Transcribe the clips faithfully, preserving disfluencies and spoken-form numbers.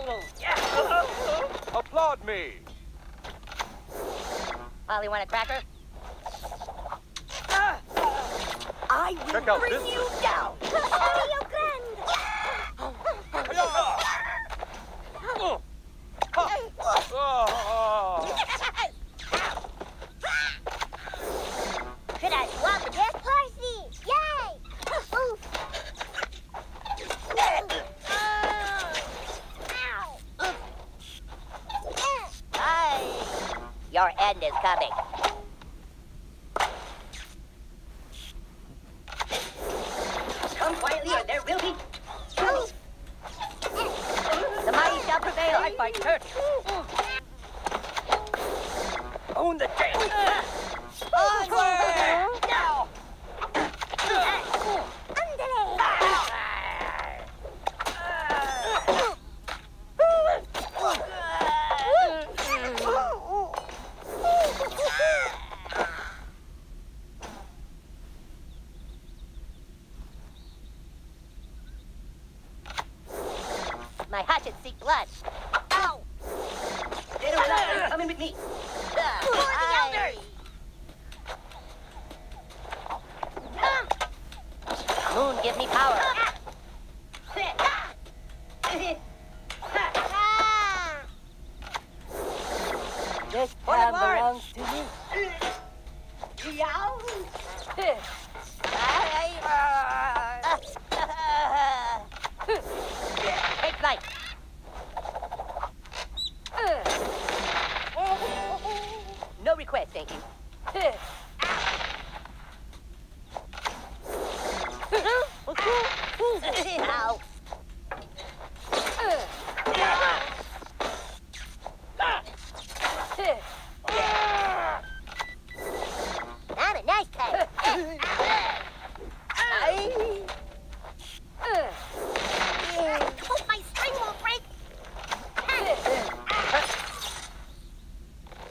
almost. Yeah. Applaud me. Ollie, want a cracker? Uh, I will Check out bring this you thing. down. Could I swap the death party? Yay! Hi. Your end is coming. Come quietly or there will be... The mighty shall prevail. I fight hurt. Own the jail. My hatchet seek blood. Ow! They don't allow them to come in with me. Who are the elders? Moon, give me power. This town belongs to me. Yeah. Light. No request, thank you. Ow. I'm a nice guy.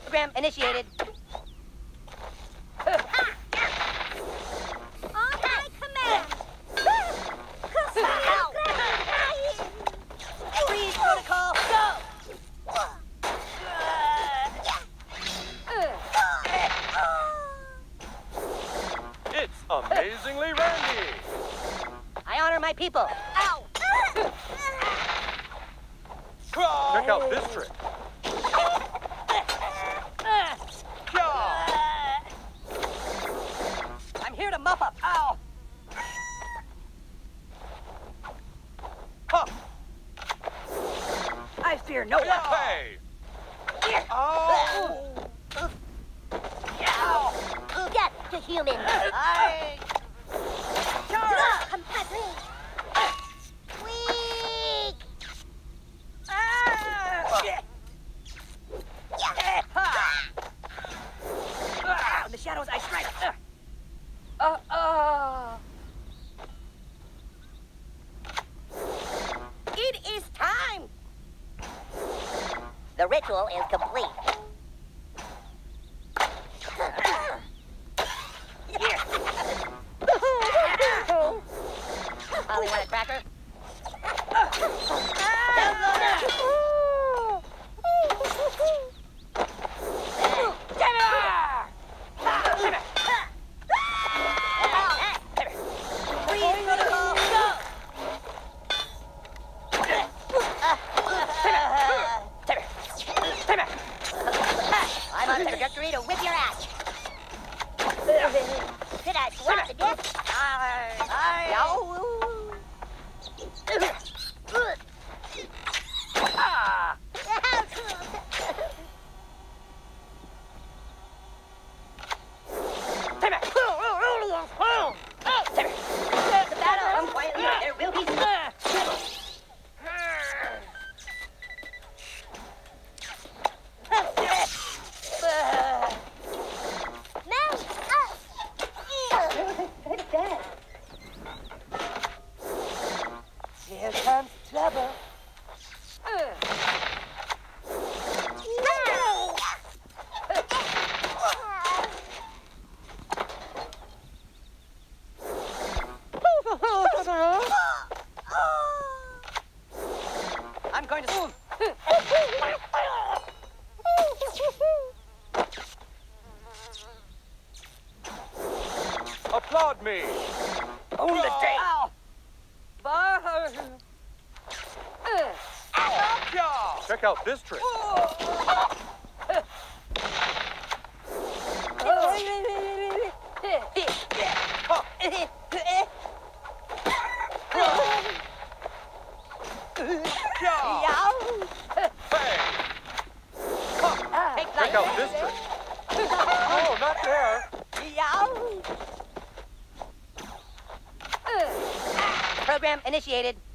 Program initiated. On my command. Freeze protocol. Go. It's amazingly randy. I honor my people. Ow. Check out this trick. I'm here to muff up. Ow! Huh. I fear no one. Hey. Ow! Ow! Death to humans. I... Charge! Shadows, I strike. Uh, uh, it is time. The ritual is complete. Here. Ollie, want a cracker? Trajectory to whip your ass. Could I swap the disc? The battle comes quietly, there will be Here comes trouble. No! I'm going to... Applaud me. Own the day. Check out this trick. Check out this trick. Oh, not there. Program initiated.